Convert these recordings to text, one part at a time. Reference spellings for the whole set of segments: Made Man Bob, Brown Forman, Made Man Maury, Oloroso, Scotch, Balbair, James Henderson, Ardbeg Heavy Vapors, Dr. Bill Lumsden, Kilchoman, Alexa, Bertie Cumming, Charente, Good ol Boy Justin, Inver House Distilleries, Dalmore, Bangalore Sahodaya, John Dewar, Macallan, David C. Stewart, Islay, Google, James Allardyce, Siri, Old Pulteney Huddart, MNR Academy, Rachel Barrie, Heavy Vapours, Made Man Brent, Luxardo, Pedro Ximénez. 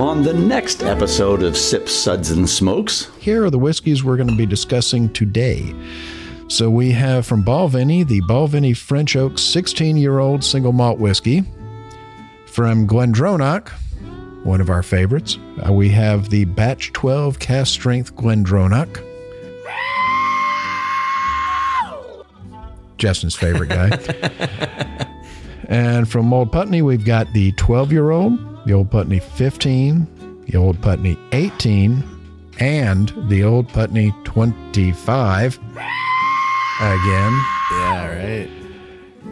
on the next episode of Sips, Suds, and Smokes. Here are the whiskeys we're going to be discussing today. So we have from Balvenie, the Balvenie French Oak 16-year-old single malt whiskey. From Glendronach, one of our favorites, we have the Batch 12 Cast Strength Glendronach. Justin's favorite guy. And from Old Pulteney, we've got the 12-year-old, the Old Pulteney 15, the Old Pulteney 18, and the Old Pulteney 25. Again. Yeah, right.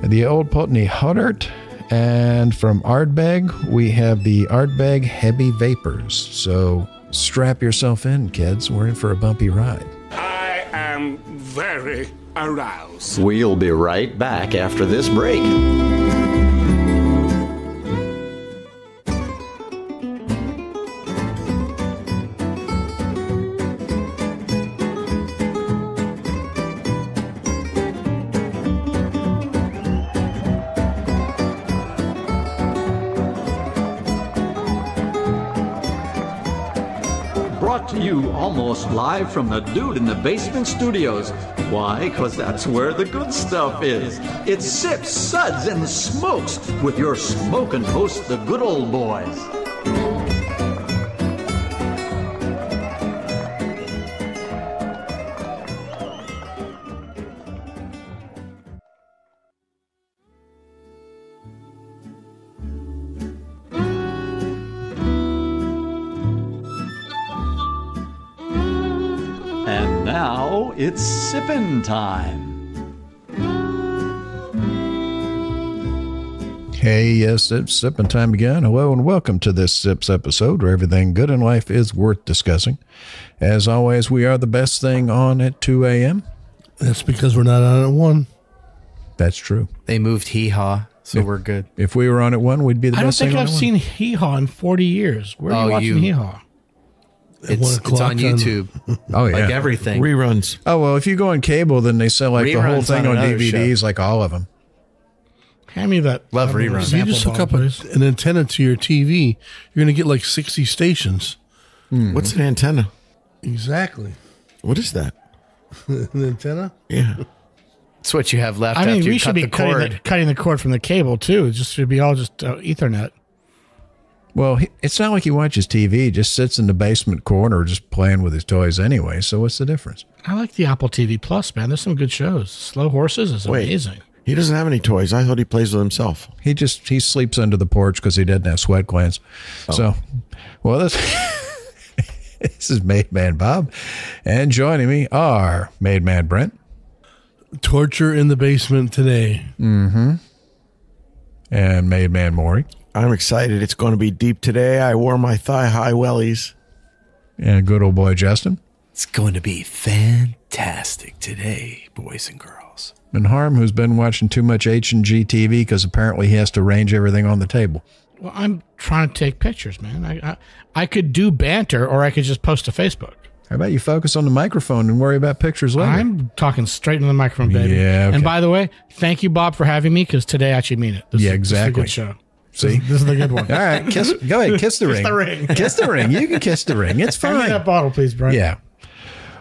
The Old Pulteney Huddart. And from Ardbeg, we have the Ardbeg Heavy Vapors. So strap yourself in, kids. We're in for a bumpy ride. I am very aroused. We'll be right back after this break. Almost live from the Dude in the Basement Studios. Why? Because that's where the good stuff is. It's Sips, Suds, and Smokes with your smokin' host, the good old boys. It's sippin' time. Hey, yes, it's sippin' time again. Hello and welcome to this Sips episode where everything good in life is worth discussing. As always, we are the best thing on at 2 a.m. That's because we're not on at 1. That's true. They moved hee-haw, so we're good. If we were on at 1, we'd be the best thing on at 1. I don't think I've seen hee-haw in 40 years. Where are you watching hee-haw? It's on YouTube. Oh, yeah. Like everything. Reruns. Oh, well, if you go on cable, then they sell like reruns, the whole thing on DVDs, show. Like all of them. Hand me that. Love reruns. You just hook up an antenna to your TV, you're going to get like 60 stations. Mm. What's an antenna? Exactly. What is that? An antenna? Yeah. It's what you have left. I mean, we should be cutting the cord from the cable, too. It just should be all just Ethernet. Well, it's not like he watches TV. He just sits in the basement corner just playing with his toys anyway. So what's the difference? I like the Apple TV Plus, man. There's some good shows. Slow Horses is amazing. He doesn't have any toys. I thought he plays with himself. He sleeps under the porch because he doesn't have sweat glands. Oh. So, well, this is Made Man Bob. And joining me are Made Man Brent. Torture in the basement today. Mm-hmm. And Made Man Maury. I'm excited. It's going to be deep today. I wore my thigh-high wellies. And good old boy, Justin. It's going to be fantastic today, boys and girls. And Harm, who's been watching too much H&G TV because apparently he has to arrange everything on the table. Well, I'm trying to take pictures, man. I could do banter, or I could just post to Facebook. How about you focus on the microphone and worry about pictures later? I'm talking straight into the microphone, baby. Yeah, okay. And by the way, thank you, Bob, for having me, because today I actually mean it. This exactly. This is a good show. See, this is the good one. All right, go ahead, kiss the ring. Kiss the ring. You can kiss the ring. It's fine. Give me that bottle, please, Brian. Yeah.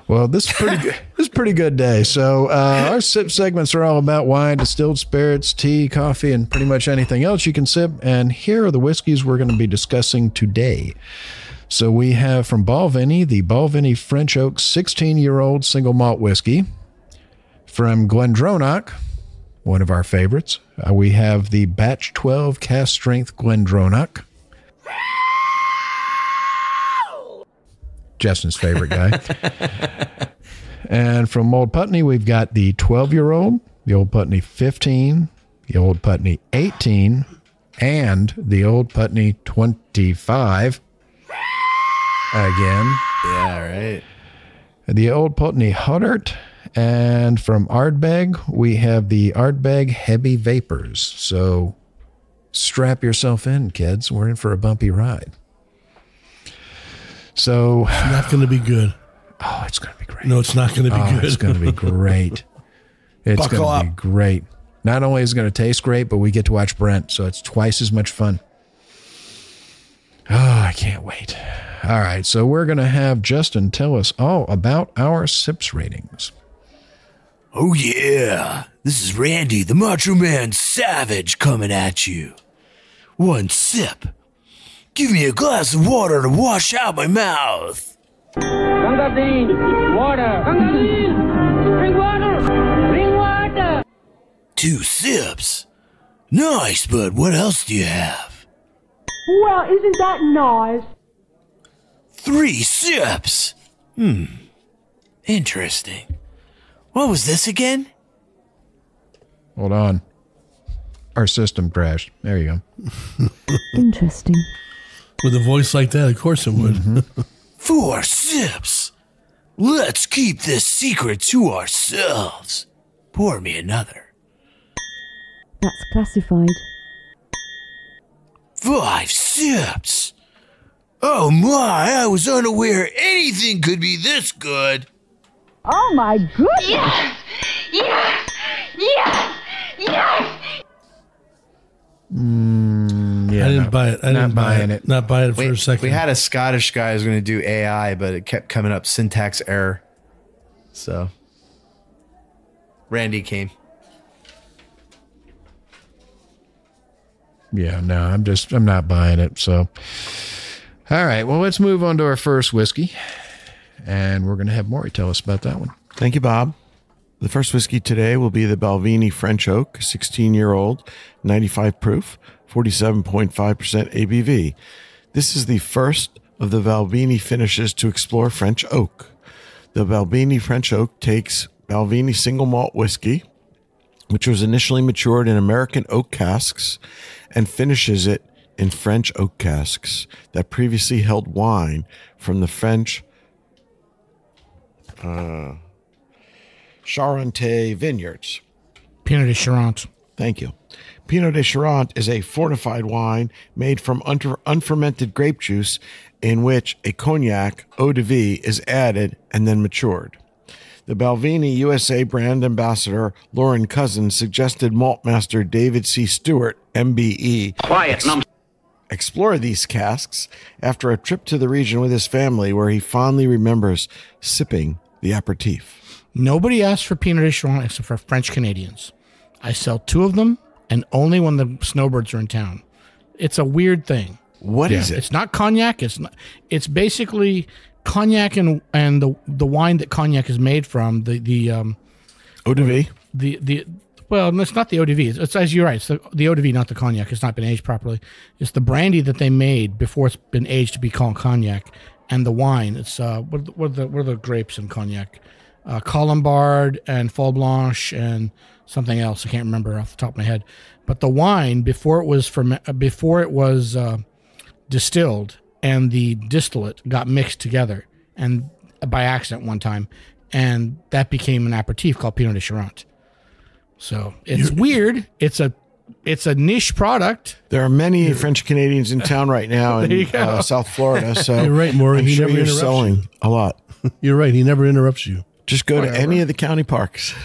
Well, this is pretty good. This is a pretty good day. So our sip segments are all about wine, distilled spirits, tea, coffee, and pretty much anything else you can sip. And here are the whiskeys we're going to be discussing today. So we have from Balvenie, the Balvenie French Oak 16-year-old single malt whiskey. From Glendronach, one of our favorites, we have the Batch 12 Cast Strength Glendronach. Justin's favorite guy. And from Old Pulteney, we've got the 12-year-old, the Old Pulteney 15, the Old Pulteney 18, and the Old Pulteney 25. Again. Yeah, right. The Old Pulteney Huddart. And from Ardbeg, we have the Ardbeg Heavy Vapors. So strap yourself in, kids. We're in for a bumpy ride. So it's not going to be good. Oh, it's going to be great. No, it's not going to be good. It's going to be great. It's going to be great. Not only is it going to taste great, but we get to watch Brent. So it's twice as much fun. Oh, I can't wait. All right, so we're going to have Justin tell us all about our Sips ratings. Oh, yeah. This is Randy, the Macho Man Savage, coming at you. One sip. Give me a glass of water to wash out my mouth. Ganga bean, water. Ganga bean, bring water. Bring water. Two sips. Nice, but what else do you have? Well, isn't that nice? Three sips. Interesting. What was this again? Hold on. Our system crashed. There you go. Interesting. With a voice like that, of course it would. Four sips. Let's keep this secret to ourselves. Pour me another. That's classified. Five sips. Oh my, I was unaware anything could be this good. Oh my goodness. Yes, yes, yes, yes. Yeah, I didn't buy it. I didn't buy it. Not buy it for a second. We had a Scottish guy who was going to do AI, but it kept coming up syntax error. So Randy came. Yeah, no, I'm not buying it. So, all right, well, let's move on to our first whiskey, and we're going to have Maury tell us about that one. Thank you, Bob. The first whiskey today will be the Balvenie French Oak, 16-year-old, 95 proof, 47.5% ABV. This is the first of the Balvenie finishes to explore French oak. The Balvenie French Oak takes Balvenie single malt whiskey, which was initially matured in American oak casks, and finishes it in French oak casks that previously held wine from the French Charente vineyards. Pineau des Charentes. Thank you. Pineau des Charentes is a fortified wine made from unfermented grape juice in which a cognac, eau de vie, is added and then matured. The Balvenie USA brand ambassador, Lauren Cousins, suggested maltmaster David C. Stewart, MBE, explore these casks after a trip to the region with his family, where he fondly remembers sipping the aperitif. Nobody asks for Pineau des Charentes except for French Canadians. I sell 2 of them, and only when the snowbirds are in town. It's a weird thing. What is it? It's not cognac. It's not. It's basically cognac and the wine that cognac is made from. The eau de vie. Well, it's not the eau de vie. It's as you're right. It's the eau de vie, not the cognac. It's not been aged properly. It's the brandy that they made before it's been aged to be called cognac, and the wine. It's what are the grapes in cognac? Colombard and Fall Blanche and something else. I can't remember off the top of my head. But the wine, before it was distilled, and the distillate got mixed together and by accident one time, and that became an aperitif called Pineau des Charentes. So it's weird. It's a niche product. There are many French Canadians in town right now in South Florida. So you're right, Maury. I'm sure you're selling a lot. You're right. He never interrupts you. Just go to any of the county parks.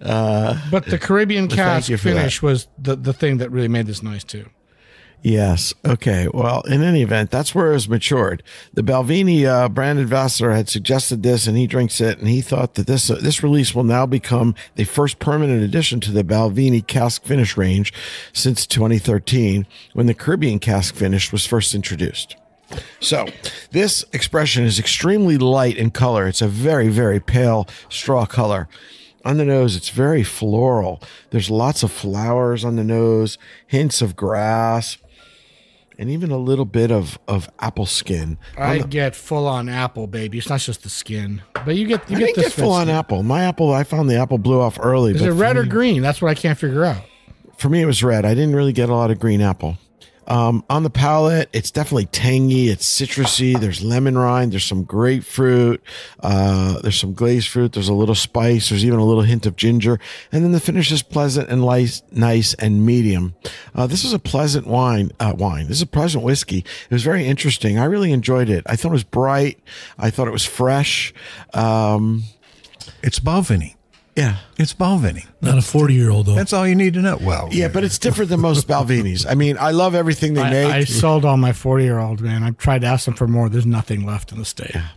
But the Caribbean cask finish was the thing that really made this nice, too. Yes. Okay. Well, in any event, that's where it was matured. The Balvenie brand ambassador had suggested this, and he drinks it, and he thought that this release will now become the first permanent addition to the Balvenie cask finish range since 2013, when the Caribbean cask finish was first introduced. So this expression is extremely light in color. It's a very, very pale straw color. On the nose, it's very floral. There's lots of flowers on the nose, hints of grass, and even a little bit of apple skin. I get full-on apple, baby. It's not just the skin. But you get full-on apple. My apple, I found the apple blew off early. Is it red or green? That's what I can't figure out. For me, it was red. I didn't really get a lot of green apple. On the palate, it's definitely tangy. It's citrusy. There's lemon rind. There's some grapefruit. There's some glazed fruit. There's a little spice. There's even a little hint of ginger. And then the finish is pleasant and light, nice and medium. This is a pleasant wine. This is a pleasant whiskey. It was very interesting. I really enjoyed it. I thought it was bright. I thought it was fresh. It's Balvenie. Yeah, it's Balvenie. Not a 40-year-old, though. That's all you need to know. Well, yeah, but it's different than most Balvenies. I mean, I love everything they make. I sold all my 40-year-old, man. I've tried to ask them for more. There's nothing left in the state. Yeah.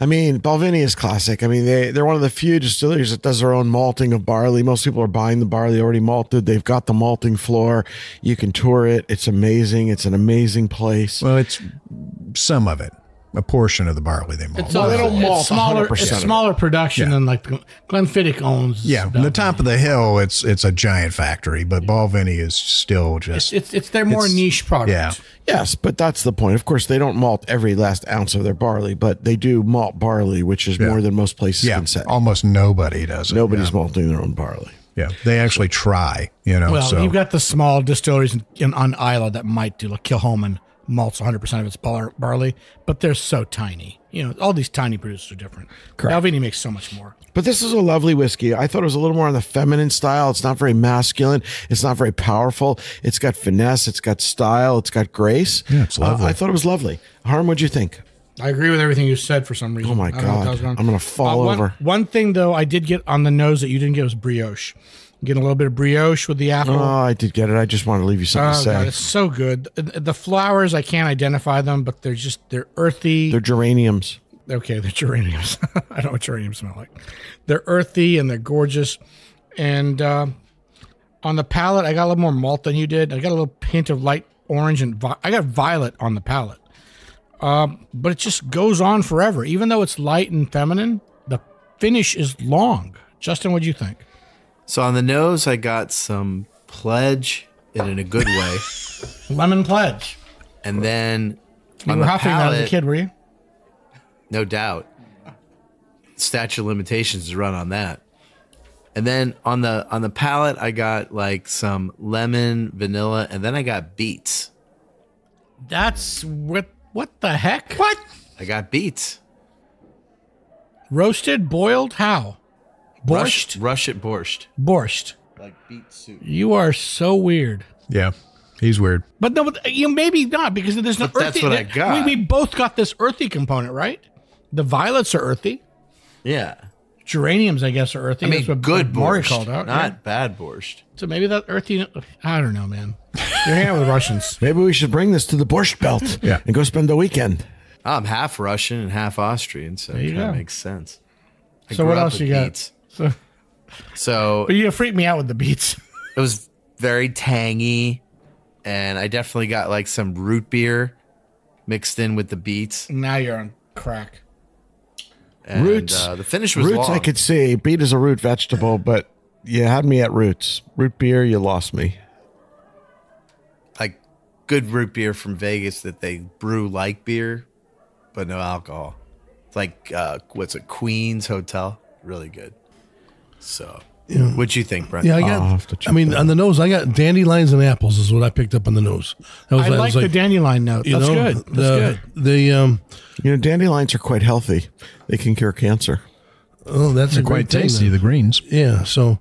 I mean, Balvenie is classic. I mean, they're one of the few distilleries that does their own malting of barley. Most people are buying the barley already malted. They've got the malting floor. You can tour it. It's amazing. It's an amazing place. Well, it's some of it. A portion of the barley they malt. It's, well, they don't malt it's smaller production than like Glenfiddich owns. Yeah, on the top of the hill, it's a giant factory, but Balvenie is still just it's their more niche product. Yeah. Yes, but that's the point. Of course, they don't malt every last ounce of their barley, but they do malt barley, which is more than most places can say. Almost nobody does it. Nobody's malting their own barley. Yeah, they actually try. You know, well, you've got the small distilleries on Isla that might do, like Kilhoman malts 100% of its barley, but they're so tiny. You know, all these tiny producers are different. Correct. Balvenie makes so much more. But this is a lovely whiskey. I thought it was a little more on the feminine style. It's not very masculine. It's not very powerful. It's got finesse. It's got style. It's got grace. Yeah, it's lovely. I thought it was lovely. Harm, what'd you think? I agree with everything you said for some reason. Oh, my God. I'm going to fall over. One thing, though, I did get on the nose that you didn't get was brioche. Getting a little bit of brioche with the apple. Oh, I did get it. I just want to leave you something to say. God, it's so good. The flowers, I can't identify them, but they're just, they're earthy. They're geraniums. Okay, they're geraniums. I don't know what geraniums smell like. They're earthy and they're gorgeous. And on the palate, I got a little more malt than you did. I got a little hint of light orange and I got violet on the palate. But it just goes on forever. Even though it's light and feminine, the finish is long. Justin, what'd you think? So on the nose, I got some pledge, and in a good way. Lemon pledge. And then you were huffing that as a kid, were you? No doubt. Statute of limitations to run on that. And then on the palate, I got like some lemon, vanilla, and then I got beets. That's what the heck? What? I got beets. Roasted, boiled, how? Borscht? Borscht. Borscht. Like beet soup. You are so weird. Yeah, he's weird. But no, but you maybe not, because there's no earthy. That's what I got. We both got this earthy component, right? The violets are earthy. Yeah. Geraniums, I guess, are earthy. I mean, that's what good borscht, called out, not bad borscht. So maybe that earthy, I don't know, man. You're hanging out with Russians. Maybe we should bring this to the Borscht Belt and go spend the weekend. I'm half Russian and half Austrian, so it kind of makes sense. So what else you got? So but you freaked me out with the beets. It was very tangy, and I definitely got like some root beer mixed in with the beets. Now you're on crack. And, roots. The finish was long. I could see beet is a root vegetable, but you had me at roots. Root beer, you lost me. Like good root beer from Vegas that they brew like beer, but no alcohol. It's like what's it, Queen's Hotel? Really good. So, what'd you think, Brent? Yeah, I mean, on the nose, I got dandelions and apples is what I picked up on the nose. I like the dandelion note. That's good. That's good. Dandelions are quite healthy. They can cure cancer. Oh, that's a great thing, tasty, the greens. Yeah, so,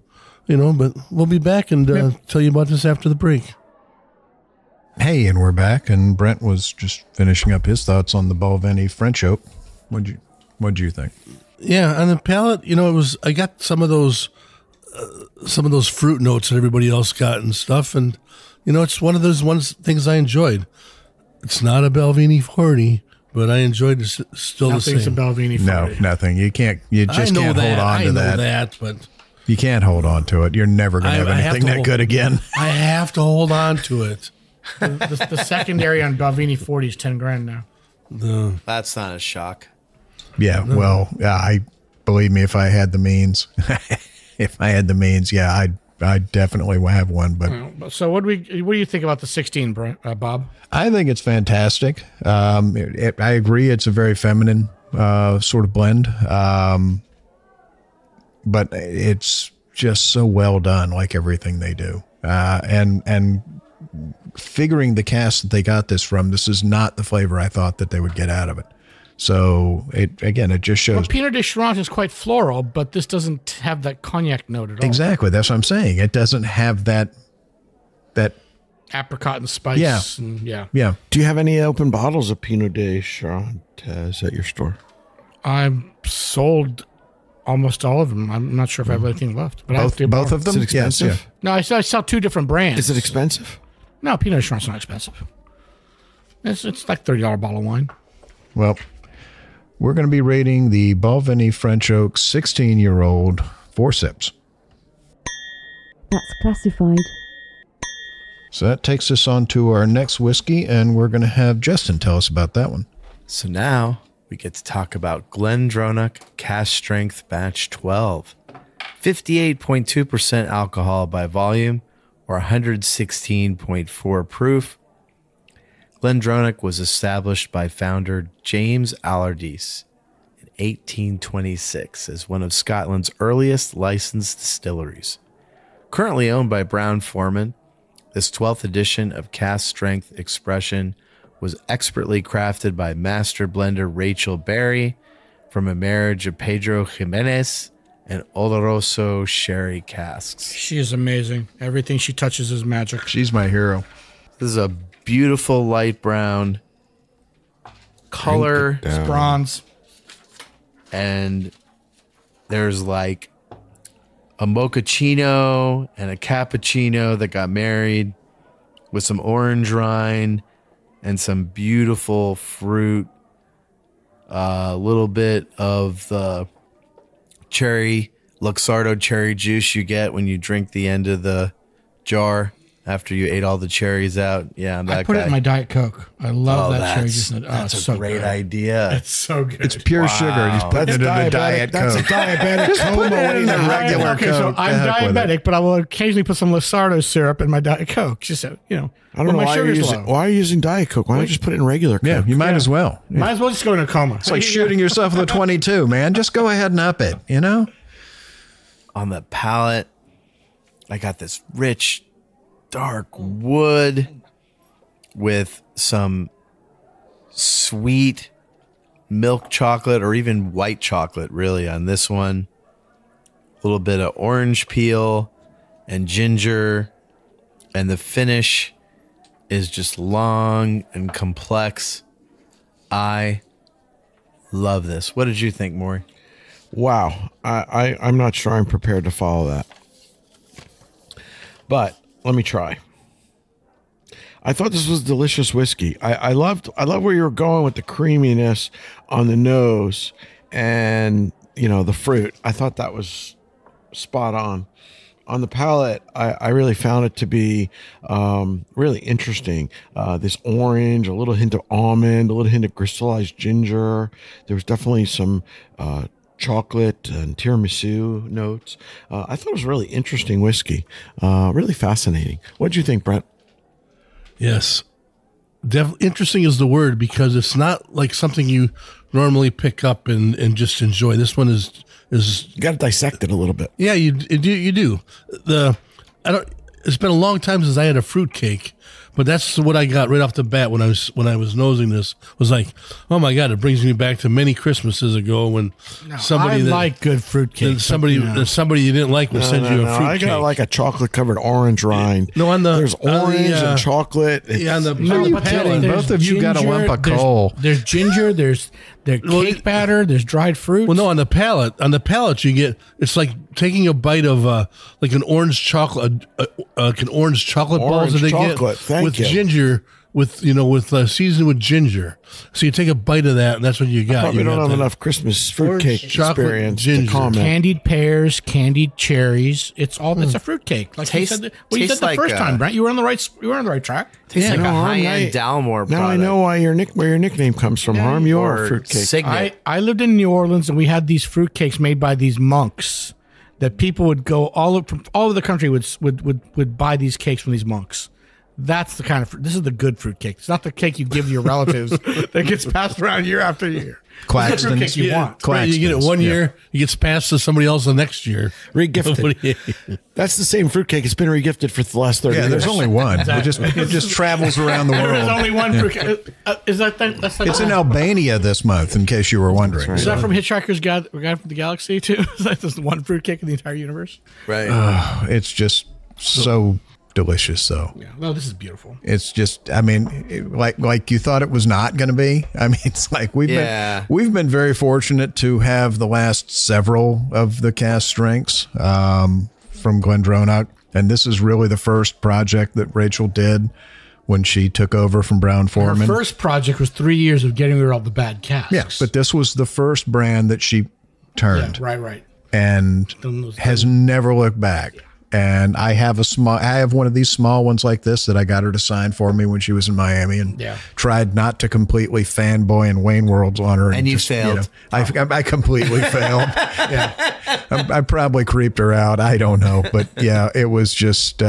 but we'll be back and tell you about this after the break. Hey, and we're back, and Brent was just finishing up his thoughts on the Balvenie French Oak. What'd you think? Yeah, on the palate, it was. I got some of those fruit notes that everybody else got and stuff, and it's one of those things I enjoyed. It's not a Balvenie 40, but I enjoyed it still. Nothing's the same. Nothing's a Balvenie 40. No, nothing. You can't. You just can't hold on to that. I know that, but you can't hold on to it. You're never going to have anything that good again. I have to hold on to it. The secondary on Balvenie 40 is $10 grand now. No. That's not a shock. Yeah, well, I believe me. If I had the means, I'd definitely have one. But so, what do you think about the 16, Bob? I think it's fantastic. I agree. It's a very feminine sort of blend, but it's just so well done, like everything they do, and figuring the cast that they got this from. This is not the flavor I thought that they would get out of it. So, it just shows. Well, Pineau des Charentes is quite floral, but this doesn't have that cognac note at all. Exactly. That's what I'm saying. It doesn't have that apricot and spice. Yeah. Yeah. Do you have any open bottles of Pineau des Charentes at your store? I'm sold Almost all of them. I'm not sure if I have anything left. But both of them? Is it expensive? Yes, yeah. No, I sell two different brands. Is it expensive? No, Pineau des Charentes is not expensive. It's like $30 bottle of wine. Well, we're going to be rating the Balvenie French Oak 16-year-old 4 sips. That's classified. So that takes us on to our next whiskey, and we're going to have Justin tell us about that one. So now we get to talk about Glendronach Cast Strength Batch 12. 58.2% alcohol by volume, or 116.4 proof. Glendronach was established by founder James Allardyce in 1826 as one of Scotland's earliest licensed distilleries. Currently owned by Brown Forman, this 12th edition of Cast Strength Expression was expertly crafted by master blender Rachel Barrie from a marriage of Pedro Ximénez and Oloroso sherry casks. She is amazing. Everything she touches is magic. She's my hero. This is a beautiful light brown color. It's bronze. And there's like a mochaccino and a cappuccino that got married with some orange rind and some beautiful fruit. A little bit of the cherry, Luxardo cherry juice you get when you drink the end of the jar after you ate all the cherries out. Yeah, I'm that guy. I put it in my Diet Coke. I love that cherry juice. That's a great idea. It's so good. It's pure sugar. He's putting it in a Diet Coke. That's a diabetic. Just put it in a regular Coke. So I'm diabetic, but I will occasionally put some Luxardo syrup in my Diet Coke. Just so, you know. I don't know why you're using Diet Coke. Why don't you just put it in regular Coke? Yeah, you might as well. Might as well just go in a coma. It's like shooting yourself with a 22, man. Just go ahead and up it, you know? On the palate, I got this rich, dark wood with some sweet milk chocolate or even white chocolate really on this one. A little bit of orange peel and ginger, and the finish is just long and complex. I love this. What did you think, Maury? Wow. I'm not sure I'm prepared to follow that, but let me try. I thought this was delicious whiskey. I love where you're going with the creaminess on the nose and, you know, the fruit. I thought that was spot on. On the palate, I really found it to be really interesting. This orange, a little hint of almond, a little hint of crystallized ginger. There was definitely some chocolate and tiramisu notes. I thought it was really interesting whiskey. Really fascinating. What do you think, Brent? Yes. Interesting is the word, because it's not like something you normally pick up and just enjoy. This one is you got to dissect it a little bit. Yeah, you do. It's been a long time since I had a fruitcake, but that's what I got right off the bat when I was nosing this. Was like, oh my God, it brings me back to many Christmases ago when somebody you didn't like would send you a fruitcake. I got like a chocolate covered orange rind. No, on the there's orange and chocolate. Yeah, on the palate, both of you got a lump of coal. There's ginger. There's cake batter. There's dried fruit. Well, no, on the palate you get, it's like taking a bite of like an orange chocolate, like an orange chocolate balls that they get. With ginger, seasoned with ginger. So you take a bite of that, and that's what you got. I probably don't have enough Christmas fruitcake experience to comment. Candied pears, candied cherries. It's all. It's a fruitcake. Like you said the first time, Brent. You were on the right track. Tastes like a high-end Dalmore product. Now I know where your nickname comes from, Harm. You are a fruitcake. Signet. I lived in New Orleans, and we had these fruitcakes made by these monks that people would go all over the country would buy these cakes from these monks. That's the kind of, this is the good fruit cake. It's not the cake you give to your relatives that gets passed around year after year. Claxton's. It's the fruit cake you want. Right, you get it one year, it gets passed to somebody else the next year. Regifted. That's the same fruit cake. It's been regifted for the last 30 years. There's only one. Exactly. It just travels around the world. There's only one fruit cake. It's in Albania this month, in case you were wondering. Right. Is that from Hitchhiker's Guide from the Galaxy, too? Is that just the one fruit cake in the entire universe? Right. It's just so delicious. So yeah, no, this is beautiful. It's just, I mean, it, like you thought it was not going to be. I mean, it's like we've been very fortunate to have the last several of the cast strengths from Glendronach, and this is really the first project that Rachel did when she took over from Brown Forman. Her first project was 3 years of getting rid of all the bad casks. Yeah, but this was the first brand that she turned. Yeah, right. And has never looked back. Yeah. And I have one of these small ones like this that I got her to sign for me when she was in Miami, and tried not to completely fanboy and Wayne Worlds on her. And you just failed. You know, I completely failed. Yeah. I probably creeped her out. I don't know, but yeah, it was just, it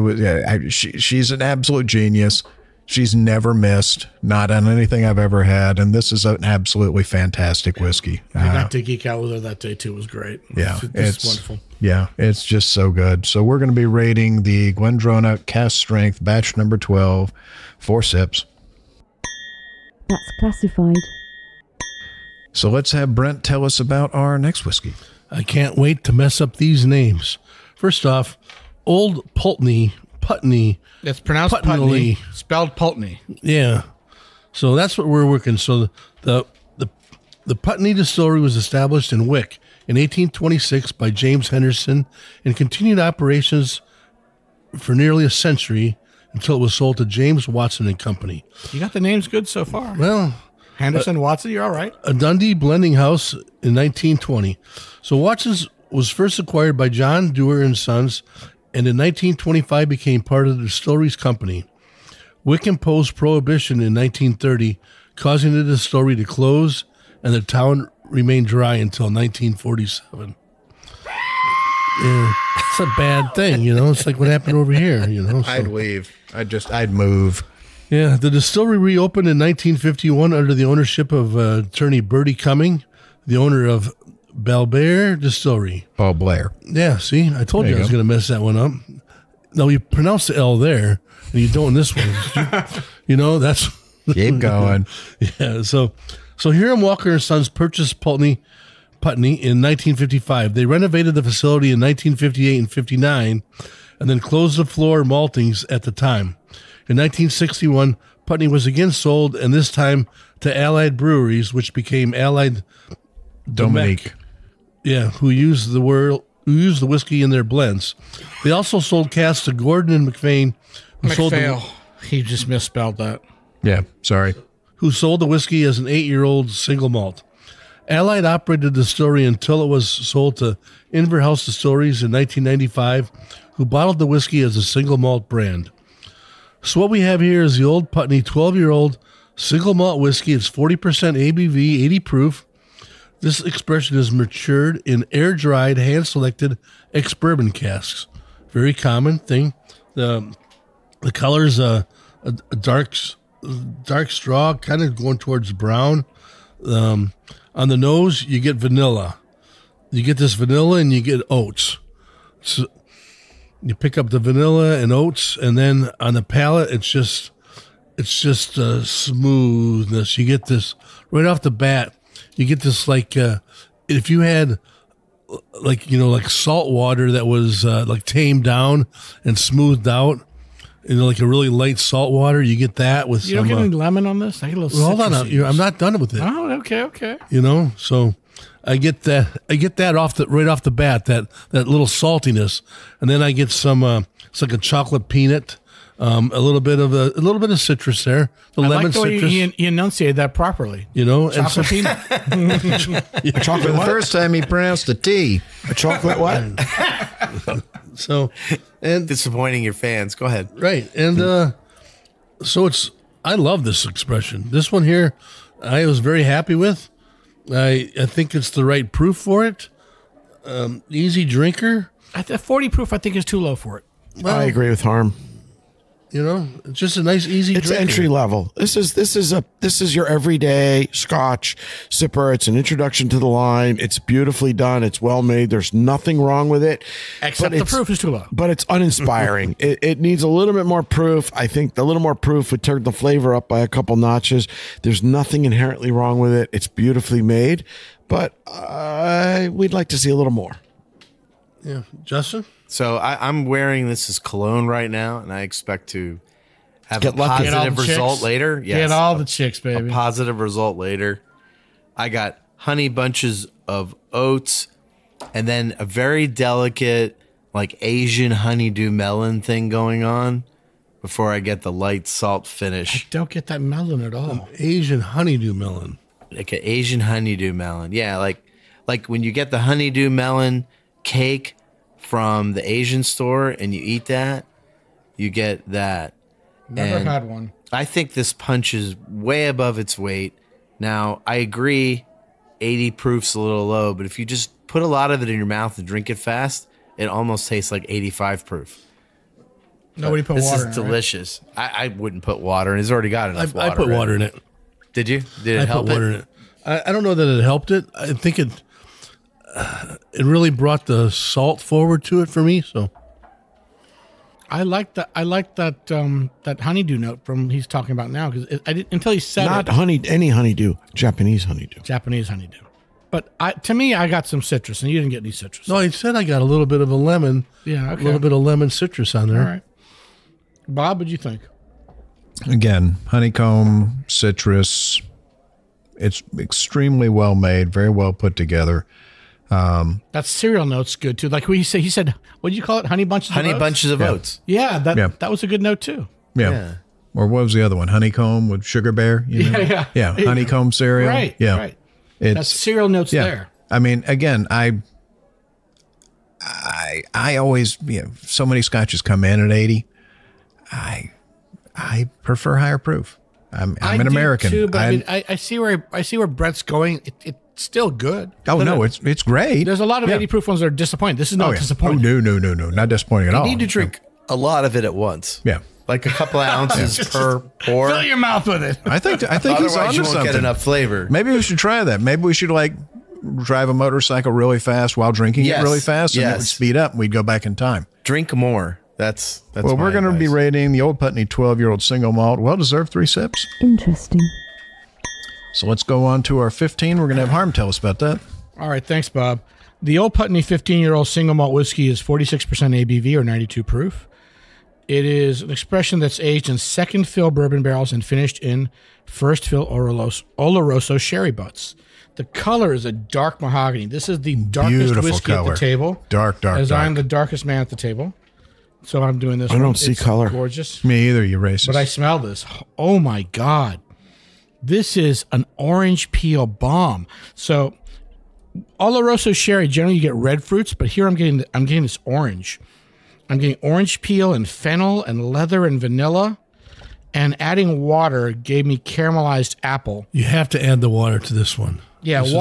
was. Yeah, she's an absolute genius. She's never missed, not on anything I've ever had. And this is an absolutely fantastic whiskey. I got to geek out with her that day too. It was great. Yeah. It's wonderful. Yeah. It's just so good. So we're going to be rating the Glendronach Cast Strength Batch Number 12 for sips. That's classified. So let's have Brent tell us about our next whiskey. I can't wait to mess up these names. First off, Old Pulteney. That's pronounced Putney, spelled Pulteney. Yeah. So that's what we're working. So the Pulteney Distillery was established in Wick in 1826 by James Henderson and continued operations for nearly a century until it was sold to James Watson and Company. You got the names good so far. Well, Henderson, Watson, you're all right. A Dundee blending house in 1920. So Watson's was first acquired by John Dewar and Sons, and in 1925 became part of the distillery's company. Wick imposed prohibition in 1930, causing the distillery to close, and the town remained dry until 1947. Yeah, it's a bad thing, you know. It's like what happened over here, you know. So, I'd leave. I'd move. Yeah, the distillery reopened in 1951 under the ownership of attorney Bertie Cumming, the owner of Balbair Distillery. Paul Blair. Yeah, see? I told you I was going to mess that one up. No, you pronounce the L there, and you don't in this one. You know, that's... Keep going. Yeah, so Hiram Walker and Sons purchased Pulteney in 1955. They renovated the facility in 1958 and 59, and then closed the floor maltings at the time. In 1961, Pulteney was again sold, and this time to Allied Breweries, which became Allied Domecq. Yeah, who used the whiskey in their blends. They also sold casks to Gordon and MacPhail. He just misspelled that. Yeah, sorry. Who sold the whiskey as an 8-year-old single malt. Allied operated the distillery until it was sold to Inver House Distilleries in 1995, who bottled the whiskey as a single malt brand. So what we have here is the Old Pulteney 12-year-old single malt whiskey. It's 40% ABV, 80 proof. This expression is matured in air-dried, hand-selected ex-bourbon casks. Very common thing. The color is a dark straw, kind of going towards brown. On the nose, you get vanilla. You get this vanilla and you get oats. So you pick up the vanilla and oats, and then on the palate, it's just smoothness. You get this right off the bat. You get this like if you had like salt water that was like tamed down and smoothed out, like a really light salt water. You get that with you don't get any lemon on this. I get a little. Well, hold on, I'm not done with it. Oh, okay. You know, so I get that right off the bat that little saltiness, and then I get some. It's like a chocolate peanut. A little bit of citrus there. The I lemon like the way citrus. He enunciated that properly. You know, chocolate and peanut. A chocolate. The first time he pronounced the T. A chocolate what? So, and disappointing your fans. Go ahead. Right, and so it's. I love this expression. This one here, I was very happy with. I think it's the right proof for it. Easy drinker. 40 proof, I think, is too low for it. Well, I agree with Harm. You know, it's just a nice, easy drink. It's entry level. This is your everyday Scotch sipper. It's an introduction to the line. It's beautifully done. It's well made. There's nothing wrong with it, except the proof is too low. But it's uninspiring. It needs a little bit more proof. I think a little more proof would turn the flavor up by a couple notches. There's nothing inherently wrong with it. It's beautifully made, but we'd like to see a little more. Yeah. Justin? So I'm wearing this as cologne right now, and I expect to have a positive result later. Yes, get all the chicks, baby. A positive result later. I got honey bunches of oats, and then a very delicate, like Asian honeydew melon thing going on before I get the light salt finish. I don't get that melon at all. Asian honeydew melon. Like an Asian honeydew melon. Yeah, like when you get the honeydew melon cake from the Asian store and you eat that, you get that. Never had one. I think this punch is way above its weight. Now, I agree 80 proof's a little low, but if you just put a lot of it in your mouth and drink it fast, it almost tastes like 85 proof. Nobody put water in it. This is delicious. Right? I wouldn't put water in it. It's already got enough water. I put water in it. Did you? Did it help it? I put water in it. I don't know that it helped it. I think it really brought the salt forward to it for me. So I like that. I like that that honeydew note from he's talking about now, because I didn't until he said not it. Honey, any honeydew, Japanese honeydew, But to me, I got some citrus, and you didn't get any citrus. No, he said I got a little bit of a lemon. Yeah, okay. A little bit of lemon citrus on there. All right, Bob, what'd you think? Again, honeycomb, citrus. It's extremely well made, very well put together. That cereal note's good too. Like we say, he said, "What do you call it? Honey bunches, honey bunches of oats." Yeah, that was a good note too. Yeah. Or what was the other one? Honeycomb with Sugar Bear. You know? Yeah. Honeycomb cereal. Right. Yeah. Right. That's cereal notes there. I mean, again, I always so many scotches come in at 80. I prefer higher proof. I'm an American too, but I see where Brett's going. It's still good. Oh, no, it's great. There's a lot of 80 proof ones that are disappointing. This is not disappointing. Oh, no, not disappointing at all. You need to drink a lot of it at once. Yeah, like a couple of ounces per pour. Fill your mouth with it. I think he's onto something. Otherwise, you won't get enough flavor. Maybe we should try that. Maybe we should like drive a motorcycle really fast while drinking it really fast, and it would speed up. And we'd go back in time. Drink more. That's well, we're going to be rating the Old Putney 12-year-old single malt. Well-deserved 3 sips. Interesting. So let's go on to our 15. We're going to have Harm tell us about that. All right. Thanks, Bob. The Old Putney 15-year-old single malt whiskey is 46% ABV or 92 proof. It is an expression that's aged in second-fill bourbon barrels and finished in first-fill Oloroso sherry butts. The color is a dark mahogany. This is the darkest whiskey at the table. Dark. I'm the darkest man at the table. So I'm doing this. I don't see color. Gorgeous. Me either. You racist. But I smell this. Oh my God, this is an orange peel bomb. So Oloroso sherry, generally you get red fruits, but here I'm getting this orange. I'm getting orange peel and fennel and leather and vanilla, and adding water gave me caramelized apple. You have to add the water to this one. Yeah, this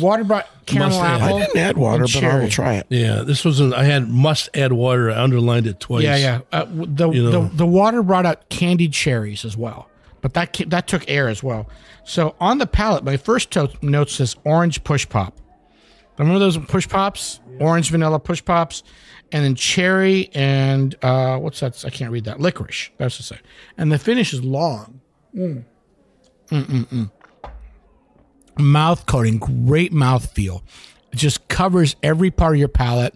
water brought caramel apple. I didn't add water, but I will try it. Yeah, this was I had must add water. I underlined it twice. Yeah. The water brought out candied cherries as well, but that took air as well. So on the palate, my first note says orange push pop. Remember those push pops? Yeah. Orange vanilla push pops, and then cherry and what's that? I can't read that. Licorice. That's the same. And the finish is long. Mouth coating, great mouth feel. It just covers every part of your palate.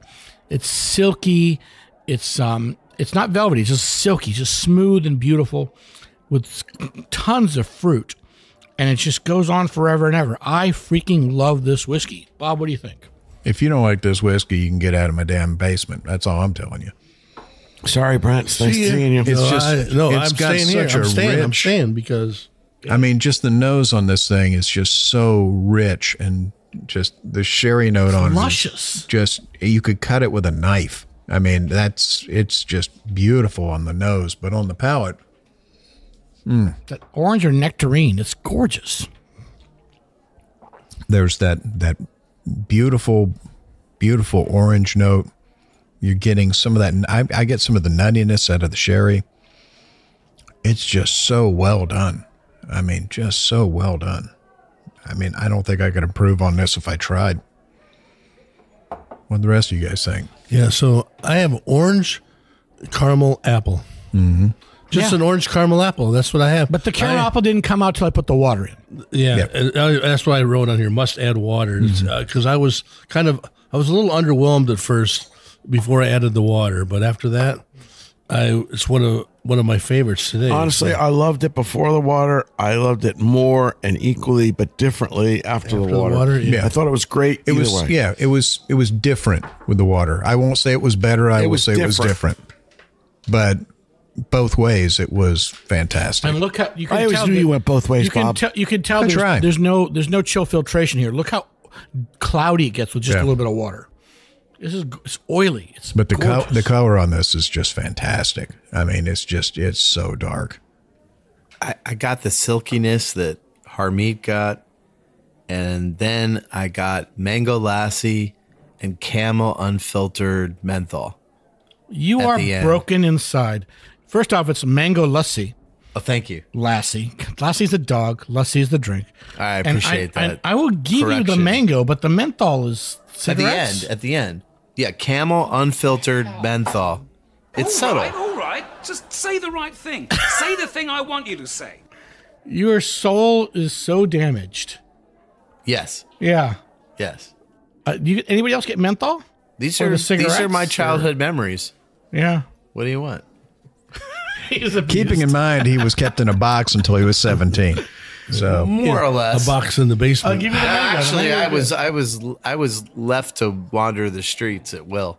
It's silky. It's not velvety. It's just silky, just smooth and beautiful, with tons of fruit, and it just goes on forever and ever. I freaking love this whiskey, Bob. What do you think? If you don't like this whiskey, you can get out of my damn basement. That's all I'm telling you. Sorry, Brent. It's nice seeing you. It's just I'm staying here. I'm staying because. I mean, just the nose on this thing is just so rich, and just the sherry note on it. Luscious. Just, you could cut it with a knife. I mean, it's just beautiful on the nose, but on the palate. That orange or nectarine, it's gorgeous. There's that beautiful, beautiful orange note. You're getting some of that. I get some of the nuttiness out of the sherry. It's just so well done. I mean, just so well done. I mean, I don't think I could improve on this if I tried. What do the rest of you guys think? Yeah, so I have orange caramel apple. Mm-hmm. Just an orange caramel apple. That's what I have. But the caramel apple didn't come out till I put the water in. Yeah. That's what I wrote on here. Must add water. Because I was a little underwhelmed at first. before I added the water, but after that, it's one of my favorites today. Honestly, I loved it before the water. I loved it more and equally, but differently after the water. Yeah, I thought it was great. It was way. Yeah, it was different with the water. I won't say it was better. I will say it was different, but both ways it was fantastic. And look how you can tell you went both ways, Bob. You can tell there's no chill filtration here. Look how cloudy it gets with just a little bit of water. This is oily. It's the color on this is just fantastic. I mean, it's so dark. I got the silkiness that Harmeet got, and then I got Mango Lassi and Camel Unfiltered Menthol. You are broken inside. First off, it's Mango Lassi. Oh, thank you. Lassie. Lassie's the dog. Lassie's the drink. I appreciate that. And I will give you the mango, but the menthol is cigarettes. At the end. Yeah, Camel Unfiltered Menthol. It's subtle. All right, just say the right thing. Say the thing I want you to say. Your soul is so damaged. Yes. Yeah. Yes. Anybody else get menthol? These are my childhood memories. Yeah. What do you want? Keeping in mind, he was kept in a box until he was 17. So more or less, a box in the basement. I'll give you the mango. Actually, I was left to wander the streets at will.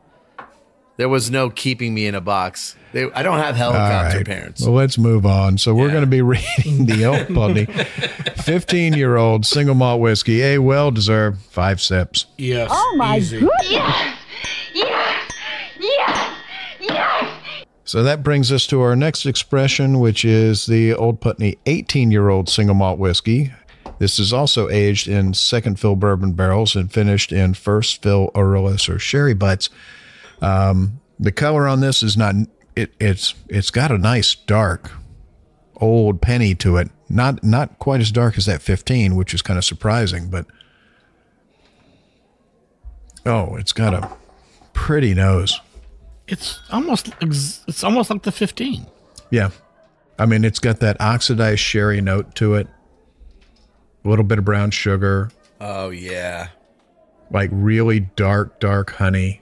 There was no keeping me in a box. I don't have helicopter parents. Well, let's move on. So we're going to be reading the Old Pulteney 15-year-old single malt whiskey, a well-deserved 5 sips. Yes. Oh my goodness! Yes. Yes. Yes. Yes. So that brings us to our next expression, which is the Old Pulteney 18-year-old single malt whiskey. This is also aged in second fill bourbon barrels and finished in first fill Oloroso or sherry butts. The color on this is not it's got a nice dark old penny to it. Not quite as dark as that 15, which is kind of surprising, but oh, it's got a pretty nose. It's almost like the 15. Yeah. I mean, it's got that oxidized sherry note to it. A little bit of brown sugar. Oh, yeah. Like really dark, dark honey.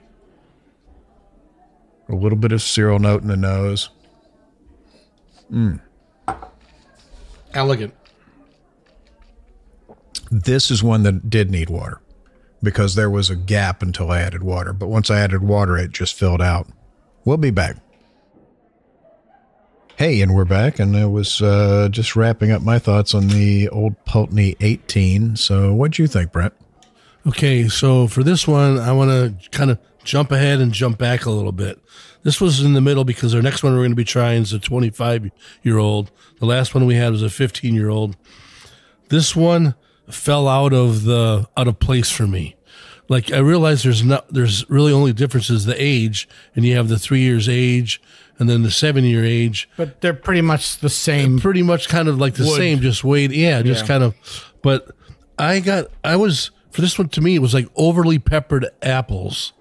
A little bit of cereal note in the nose. Mm. Elegant. This is one that did need water because there was a gap until I added water. But once I added water, it just filled out. We'll be back. Hey, and we're back, and I was just wrapping up my thoughts on the Old Pulteney 18. So what'd you think, Brent? Okay, so for this one, I want to kind of jump ahead and jump back a little bit. This was in the middle because our next one we're going to be trying is a 25-year-old. The last one we had was a 15-year-old. This one fell out of place for me. Like, I realize there's really only differences the age, and you have the 3 years age and then the 7 year age. But they're pretty much the same. They're pretty much kind of like the same, just weight. Yeah, just kind of. But I was, for this one, to me, it was like overly peppered apples.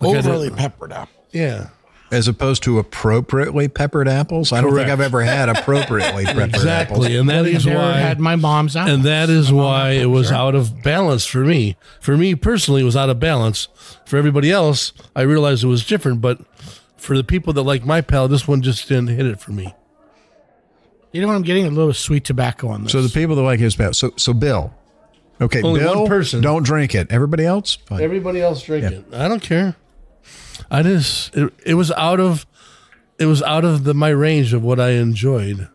Like overly peppered apples. Yeah. As opposed to appropriately peppered apples? I don't think I've ever had appropriately peppered apples. Exactly, and that is why I had my mom's apples. And that is why it was out of balance for me. For me personally, it was out of balance. For everybody else, I realized it was different, but for the people that like my palate, this one just didn't hit it for me. You know what I'm getting? A little sweet tobacco on this. So the people that like his palate. So Bill. Okay, only Bill, one person. Don't drink it. Everybody else? Fine. Everybody else drink it. I don't care. I just it was out of my range of what I enjoyed.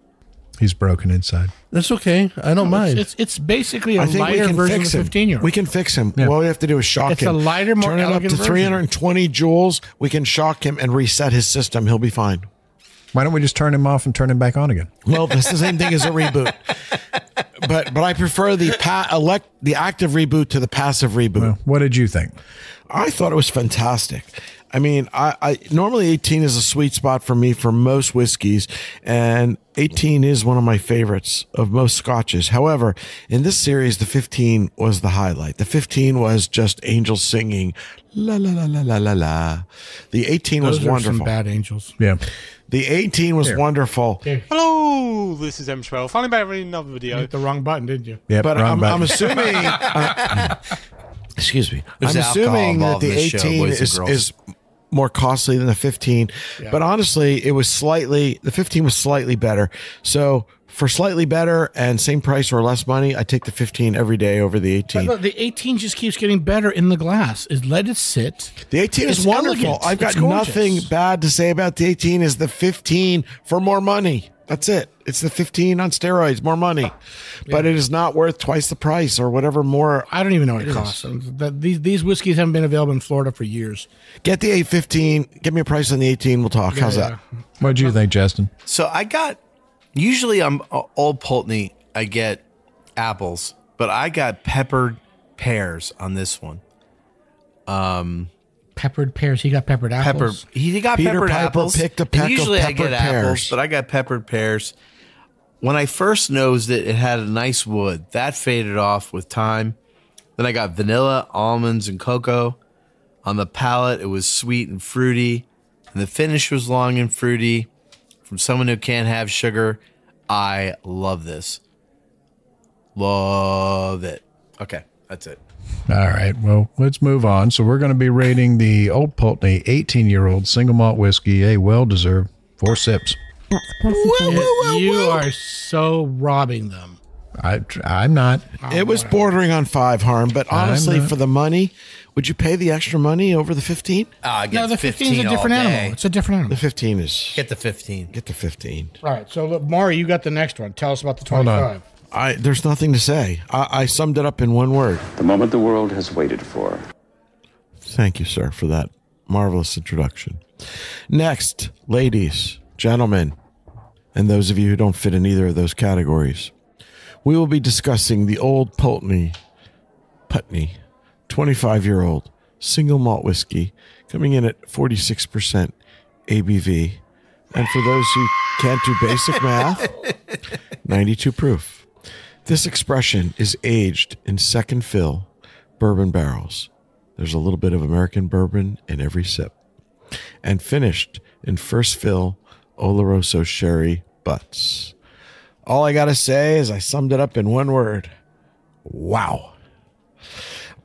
He's broken inside. That's okay. I don't mind. It's basically a lighter version of 15-year-old. We can fix him. Yeah. What we have to do is shock him. It's a lighter, more elegant version. Turn it up to 320 joules. We can shock him and reset his system. He'll be fine. Why don't we just turn him off and turn him back on again? Well, that's the same thing as a reboot. But I prefer the active reboot to the passive reboot. Well, what did you think? I thought it was fantastic. I mean, I normally 18 is a sweet spot for me for most whiskeys, and 18 is one of my favorites of most scotches. However, in this series, the 15 was the highlight. The 15 was just angels singing, la, la, la, la, la, la, la. The 18 was wonderful. Some bad angels. Yeah. The 18 was wonderful. Here. Hello, this is M12. Finally back with another video. You hit the wrong button, didn't you? Yeah, but I'm assuming... Excuse me. I'm assuming that the 18 is more costly than the 15, but honestly, it was slightly, the 15 was slightly better. So for slightly better and same price or less money, I take the 15 every day over the 18. The 18 just keeps getting better in the glass. Let it sit. The 18 is wonderful. Elegant. I've got nothing bad to say about the 18. Is the 15 for more money. That's it. It's the 15 on steroids, more money. But it is not worth twice the price or whatever more. I don't even know what it costs. These whiskeys haven't been available in Florida for years. Get the 815. Give me a price on the 18. We'll talk. How's that? What do you think, Justin? So I got, usually I'm Old Pulteney, I get apples, but I got peppered pears on this one. Peppered pears. He got peppered apples. He got Peter peppered Piper apples. Picked a peck usually of I get pears. Apples, but I got peppered pears. When I first nosed it, it had a nice wood. That faded off with time. Then I got vanilla, almonds, and cocoa. On the palate, it was sweet and fruity. And the finish was long and fruity. From someone who can't have sugar, I love this. Love it. Okay, that's it. All right, well, let's move on. So we're going to be rating the Old Pulteney 18-year-old single malt whiskey, a well-deserved 4 sips. You are so robbing them. I'm not. It was bordering on 5, Harm, but honestly, for the money, would you pay the extra money over the 15? No, the 15 is a different animal. It's a different animal. The 15 is... Get the 15. Get the 15. All right, so look, Maury, you got the next one. Tell us about the 25. There's nothing to say. I summed it up in one word. The moment the world has waited for. Thank you, sir, for that marvelous introduction. Next, ladies, gentlemen, and those of you who don't fit in either of those categories, we will be discussing the Old Pulteney 25-year-old single malt whiskey coming in at 46% ABV. And for those who can't do basic math, 92 proof. This expression is aged in second fill bourbon barrels. There's a little bit of American bourbon in every sip. And finished in first fill Oloroso sherry butts. All I got to say is I summed it up in one word. Wow.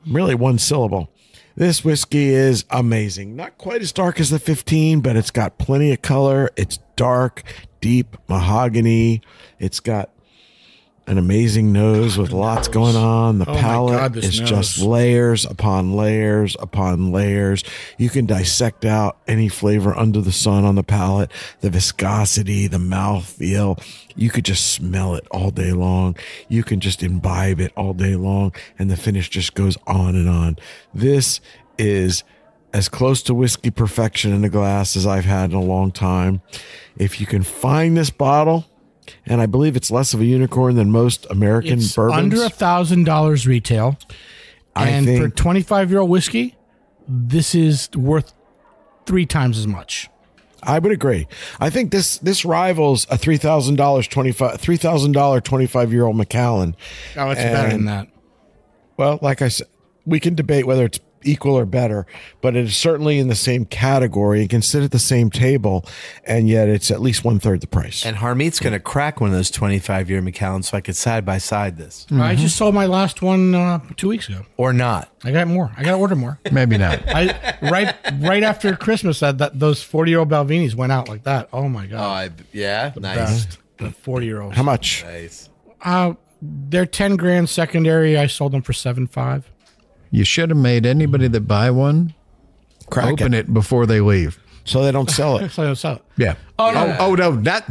Really one syllable. This whiskey is amazing. Not quite as dark as the 15, but it's got plenty of color. It's dark, deep mahogany. It's got an amazing nose with lots going on. The palate is just layers upon layers upon layers. You can dissect out any flavor under the sun on the palate. The viscosity, the mouthfeel. You could just smell it all day long. You can just imbibe it all day long. And the finish just goes on and on. This is as close to whiskey perfection in a glass as I've had in a long time. If you can find this bottle... And I believe it's less of a unicorn than most American bourbons. Under $1,000 retail. And for 25-year-old whiskey, this is worth 3 times as much. I would agree. I think this rivals a $3,000 25-year-old Macallan. Oh, it's better than that. Well, like I said, we can debate whether it's equal or better, but it is certainly in the same category. It can sit at the same table, and yet it's at least 1/3 the price. And Harmeet's going to crack one of those 25-year Macallans so I could side-by-side this. Mm-hmm. I just sold my last one 2 weeks ago. Or not. I got more. I got to order more. Maybe not. Right after Christmas, those 40-year-old Balvenis went out like that. Oh, my God. Oh, yeah? The nice. Best. The 40-year-olds. How much? Nice. They're 10 grand secondary. I sold them for $7.5. You should have made anybody that buy one open it before they leave, so they don't sell it. So they don't sell it. Yeah. Oh no. Oh no. That's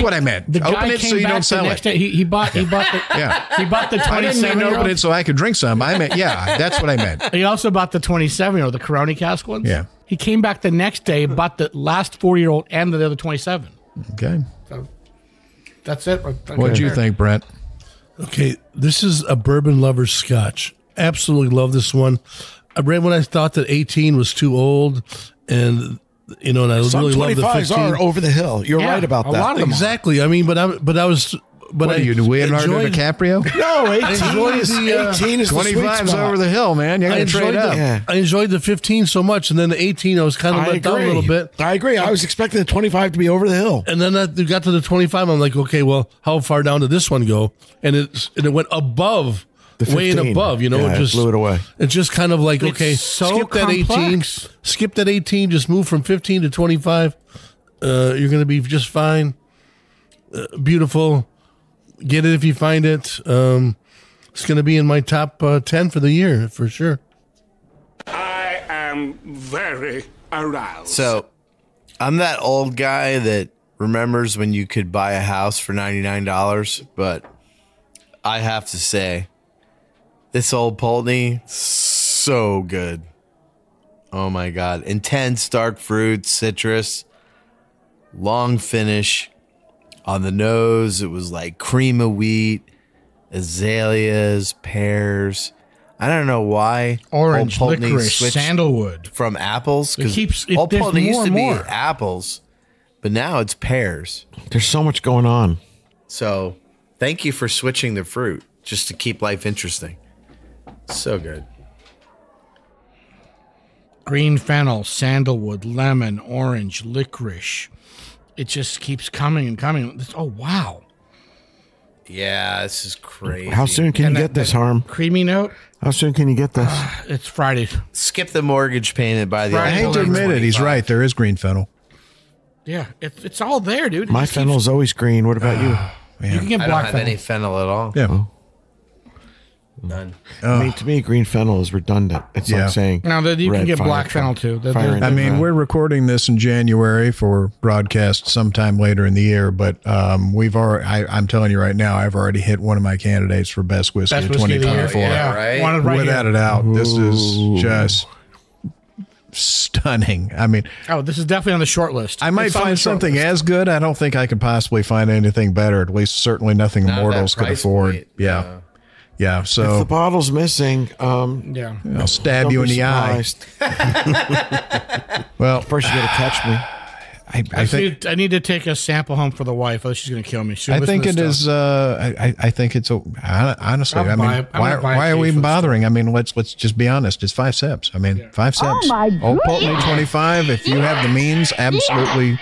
what I meant. The guy came back the next day. He bought the 27-year-old. I didn't open it so I could drink some. I meant that's what I meant. He also bought the 27-year-old, the Corona cask ones. Yeah. He came back the next day, bought the last 4-year-old and the other 27. Okay. So that's it. What do you think, Brent? Okay, this is a bourbon lover's scotch. Absolutely love this one. I read when I thought that 18 was too old, and and I really love the 15. Some 25s are over the hill. You're right about that. A lot of them exactly. I mean, Leonardo DiCaprio? No, 18 is 25's over the hill, man. You're going to trade up. I enjoyed the 15 so much, and then the 18, I was kind of let down a little bit. I agree. I was expecting the 25 to be over the hill. And then I got to the 25, I'm like, okay, well, how far down did this one go? And it went above way and above, you know. Yeah, it just blew it away. It's just kind of like, okay, so skip complex. That 18, skip that 18, just move from 15 to 25. You're going to be just fine. Beautiful. Get it if you find it. It's going to be in my top 10 for the year, for sure. I am very aroused. So I'm that old guy that remembers when you could buy a house for $99, but I have to say, this Old Pulteney, so good. Oh, my God. Intense dark fruit, citrus, long finish. On the nose, it was like cream of wheat, azaleas, pears. I don't know why orange, Old Pulteney licorice, sandalwood from apples. It keeps it, Old Pulteney used to be apples, but now it's pears. There's so much going on. So thank you for switching the fruit just to keep life interesting. So good. Green fennel, sandalwood, lemon, orange, licorice. It just keeps coming and coming. Oh, wow. Yeah, this is crazy. How soon can you get this, Harm? Creamy note? How soon can you get this? It's Friday. Skip the mortgage payment by the end. I hate to admit it. He's right. There is green fennel. Yeah, it's all there, dude. My fennel's always green. What about you? Man. You can get black fennel. I don't have any fennel at all. Yeah. Well, none. I mean, to me, green fennel is redundant. It's like saying now that you can get black fennel too. I mean, we're recording this in January for broadcast sometime later in the year, but we've already. I'm telling you right now, I've already hit one of my candidates for best whiskey of 2024. Without a doubt, this is just stunning. I mean, oh, this is definitely on the short list. I might find something as good. I don't think I could possibly find anything better. At least, certainly nothing mortals could afford. Yeah. Yeah, so if the bottle's missing, I'll stab you in the eye. Well, first you gotta catch me. I need to take a sample home for the wife. Oh, she's gonna kill me. I think it is. I think it's honestly. I mean, why are we even bothering? I mean, let's just be honest. It's 5 sips. I mean, 5 sips. Oh my God! Old Pulteney 25. If you have the means, absolutely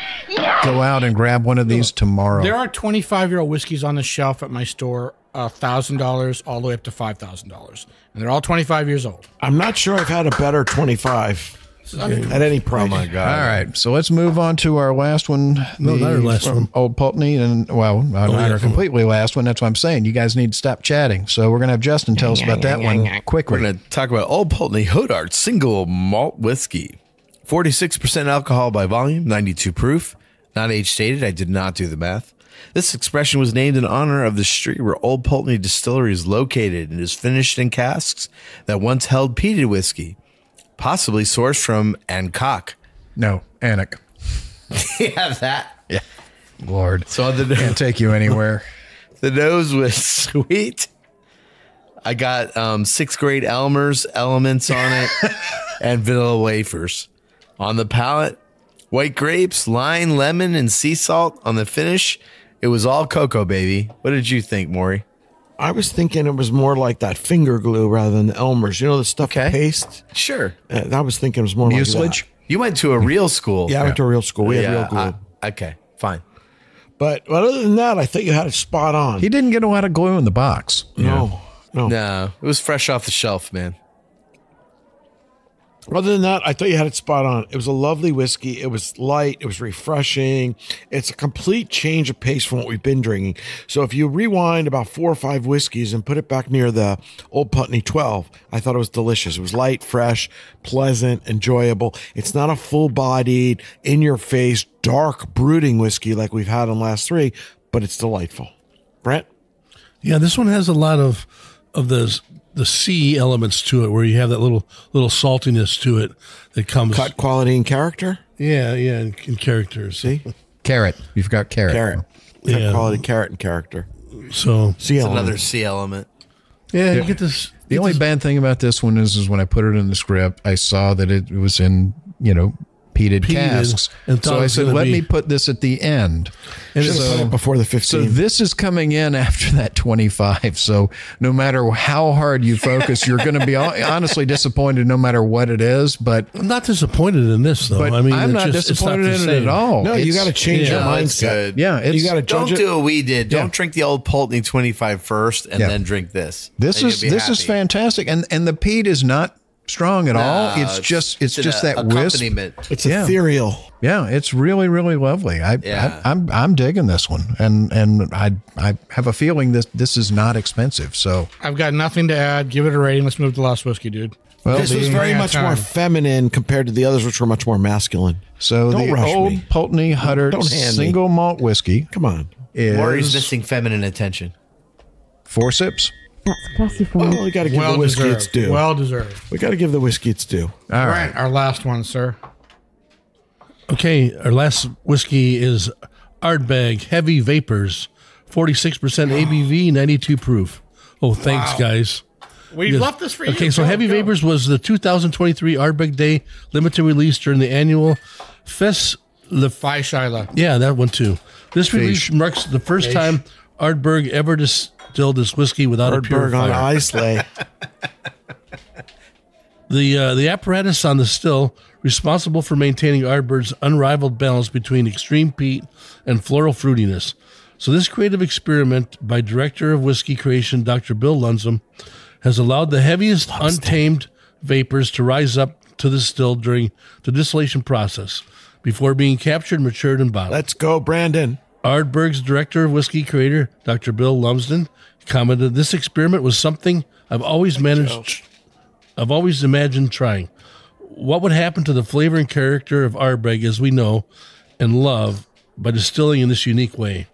go out and grab one of these tomorrow. There are 25-year-old whiskeys on the shelf at my store. $1,000 all the way up to $5,000, and they're all 25 years old. I'm not sure I've had a better 25 at any price. Oh my God! All right, so let's move on to our last one. No, our last one, Old Pulteney, and our completely last one. That's what I'm saying. You guys need to stop chatting. So we're gonna have Justin tell us about that one quickly. We're gonna talk about Old Pulteney Huddart single malt whiskey, 46% alcohol by volume, 92 proof, not age stated. I did not do the math. This expression was named in honor of the street where Old Pulteney Distillery is located and is finished in casks that once held peated whiskey, possibly sourced from Ancock. No, Annick. Yeah, that. Yeah. Lord. So the nose, can't take you anywhere. The nose was sweet. I got 6th grade Elmer's elements on it and vanilla wafers. On the palate, white grapes, lime, lemon, and sea salt. On the finish, it was all cocoa, baby. What did you think, Maury? I was thinking it was more like that finger glue rather than the Elmer's. You know, the stuff paste? Sure. I was thinking it was more like that. You went to a real school. Yeah, I went to a real school. We had real glue. Okay, fine. But other than that, I think you had it spot on. He didn't get a lot of glue in the box. No, no. No, it was fresh off the shelf, man. Other than that, I thought you had it spot on. It was a lovely whiskey. It was light. It was refreshing. It's a complete change of pace from what we've been drinking. So if you rewind about 4 or 5 whiskeys and put it back near the Old Pulteney 12, I thought it was delicious. It was light, fresh, pleasant, enjoyable. It's not a full-bodied, in-your-face, dark brooding whiskey like we've had in the last 3, but it's delightful. Brent? Yeah, this one has a lot of those... the sea elements to it, where you have that little saltiness to it that comes. Cut quality and character. Yeah, yeah, and character. See, carrot. You've got carrot. Carrot. Yeah. Cut quality, carrot, and character. So sea element. Another sea element. Yeah, you get this. The only bad thing about this one is when I put it in the script, I saw that it was in peated casks. And so I said, let me put this at the end. And so, before the 15. So this is coming in after that 25. So no matter how hard you focus, you're going to be honestly disappointed no matter what it is. But I'm not disappointed in this, though. I mean, I'm not disappointed in it at all. No, you got to change your mindset. Yeah, you got to change it. Don't do what we did. Don't drink the Old Pulteney 25 first and then drink this. This is fantastic. And the peat is not strong at all. It's just that wisp. It's ethereal. Yeah, it's really, really lovely. I'm digging this one, and I have a feeling that this is not expensive. So I've got nothing to add. Give it a rating. Let's move to Lost Whiskey, dude. Well, this was very much more feminine compared to the others, which were much more masculine. So the Old Pulteney Huddart single malt whiskey. Come on, Maury's missing feminine attention. 4 sips. Well, we got to give the whiskey its due. Well deserved. We got to give the whiskey its due. All right. Our last one, sir. Okay. Our last whiskey is Ardbeg Heavy Vapors, 46% ABV, 92 proof. Oh, thanks, guys. We left this for you. Okay. So Heavy Vapors was the 2023 Ardbeg Day limited release during the annual Feis Ìle. Yeah, that one too. This release marks the first time Ardbeg ever distilled this whiskey without a purifier. On Islay. The apparatus on the still, responsible for maintaining Ardbeg's unrivaled balance between extreme peat and floral fruitiness. So this creative experiment by Director of Whiskey Creation, Dr. Bill Lumsden, has allowed the heaviest untamed vapors to rise up to the still during the distillation process before being captured, matured, and bottled. Let's go, Brandon. Ardbeg's Director of Whiskey Creator, Dr. Bill Lumsden, commented, "This experiment was something I've always imagined trying. What would happen to the flavor and character of Ardbeg as we know and love by distilling in this unique way?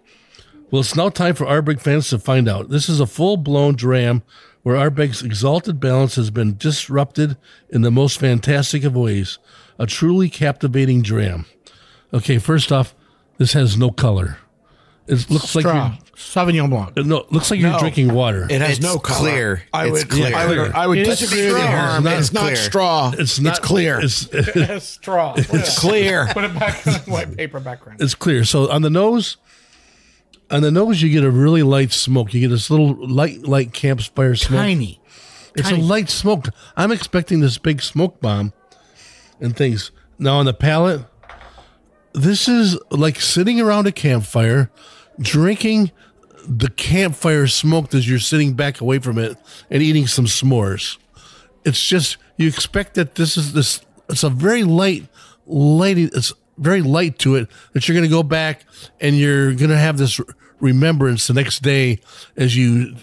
Well, it's now time for Ardbeg fans to find out. This is a full-blown dram where Ardbeg's exalted balance has been disrupted in the most fantastic of ways. A truly captivating dram." Okay, first off, this has no color. It looks like Sauvignon Blanc. No, it looks like you're drinking water. It has no color. Clear. I would disagree with you. It's not straw. It's not clear. It has straw. It's clear. Put it back on the white paper background. It's clear. So on the nose, you get a really light smoke. You get this little light campfire smoke. Tiny. It's a light smoke. I'm expecting this big smoke bomb and things. Now on the palate, this is like sitting around a campfire, drinking the campfire smoke as you're sitting back away from it and eating some s'mores. It's just, you expect that it's a very light, it's very light to it, that you're going to go back and you're going to have this remembrance the next day as you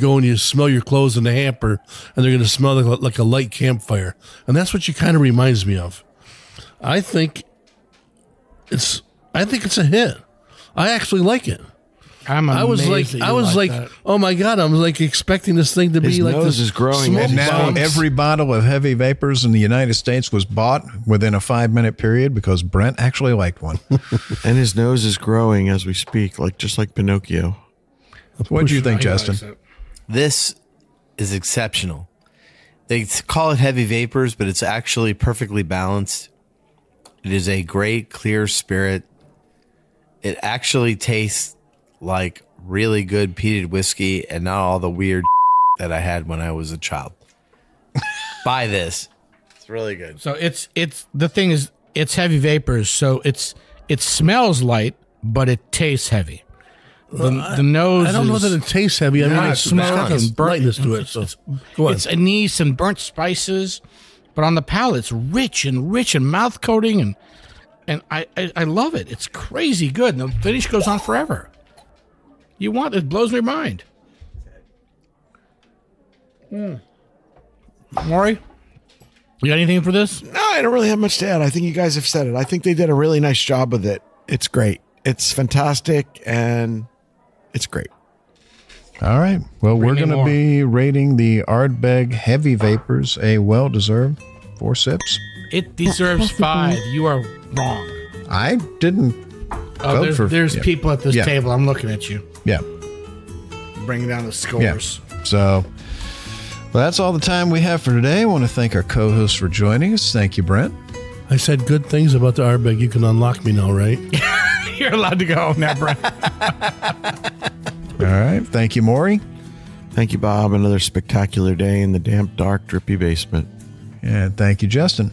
go and you smell your clothes in the hamper and they're going to smell like a light campfire. And that's what you kind of reminds me of. I think it's a hit. I actually like it. I was like, oh my God! I was like expecting this thing to be like this is growing. And now every bottle of Heavy Vapors in the United States was bought within a 5-minute period because Brent actually liked one. And his nose is growing as we speak, just like Pinocchio. What do you think, Justin? This is exceptional. They call it Heavy Vapors, but it's actually perfectly balanced. It is a great, clear spirit. It actually tastes like really good peated whiskey and not all the weird that I had when I was a child. Buy this. It's really good. So the thing is, it's Heavy Vapors. So it smells light, but it tastes heavy. The nose. I don't know that it tastes heavy. I mean, it smells and brightness to it. So go on. It's anise and burnt spices. But on the palate, it's rich and mouth coating, and I love it. It's crazy good. And the finish goes on forever. It blows my mind. Maury, you got anything for this? No, I don't really have much to add. I think you guys have said it. I think they did a really nice job with it. It's great. It's fantastic, and it's great. All right. Well, we're going to be rating the Ardbeg Heavy Vapors a well-deserved 4 sips. It deserves 5. You are wrong. I didn't vote for... There's people at this table. I'm looking at you. Yeah. Bringing down the scores. Yeah. So... Well, that's all the time we have for today. I want to thank our co-hosts for joining us. Thank you, Brent. I said good things about the Ardbeg. You can unlock me now, right? You're allowed to go now, Brian. All right. Thank you, Maury. Thank you, Bob. Another spectacular day in the damp, dark, drippy basement. And thank you, Justin.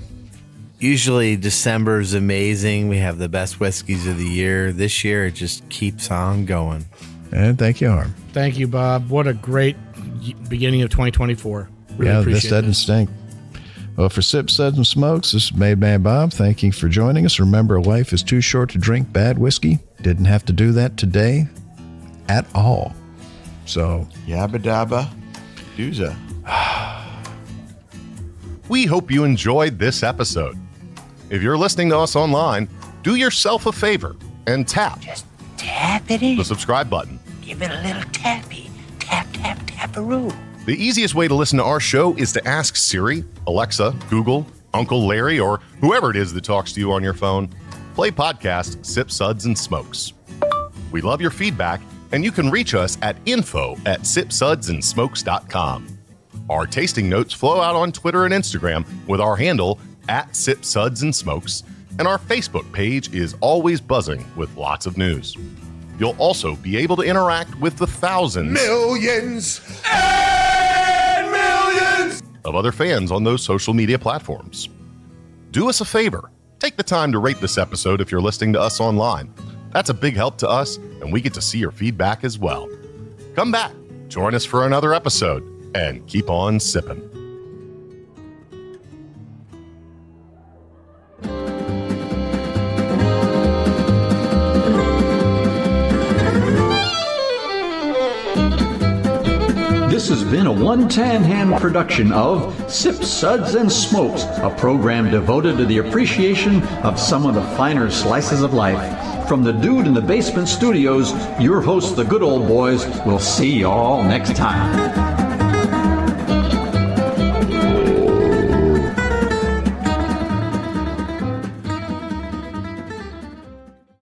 Usually December is amazing. We have the best whiskeys of the year. This year, it just keeps on going. And thank you, Harm. Thank you, Bob. What a great beginning of 2024. Really appreciate it. This doesn't stink. Well, for Sips, Suds, and Smokes, this is Made Man Bob. Thank you for joining us. Remember, life is too short to drink bad whiskey. Didn't have to do that today at all. So, yabba dabba dooza. We hope you enjoyed this episode. If you're listening to us online, do yourself a favor and tap. Just tap it in. The subscribe button. Give it a little tappy. Tap, tap, taparoo. The easiest way to listen to our show is to ask Siri, Alexa, Google, Uncle Larry, or whoever it is that talks to you on your phone. Play podcast, Sip, Suds, and Smokes. We love your feedback, and you can reach us at info@sipsudsandsmokes.com. Our tasting notes flow out on Twitter and Instagram with our handle @SipSudsAndSmokes, and our Facebook page is always buzzing with lots of news. You'll also be able to interact with the thousands, millions, and millions of other fans on those social media platforms. Do us a favor. Take the time to rate this episode if you're listening to us online. That's a big help to us, and we get to see your feedback as well. Come back, join us for another episode, and keep on sipping. This has been a One Tan Hand production of Sips, Suds, and Smokes, a program devoted to the appreciation of some of the finer slices of life. From the dude in the basement studios, your hosts, the good old boys, will see you all next time.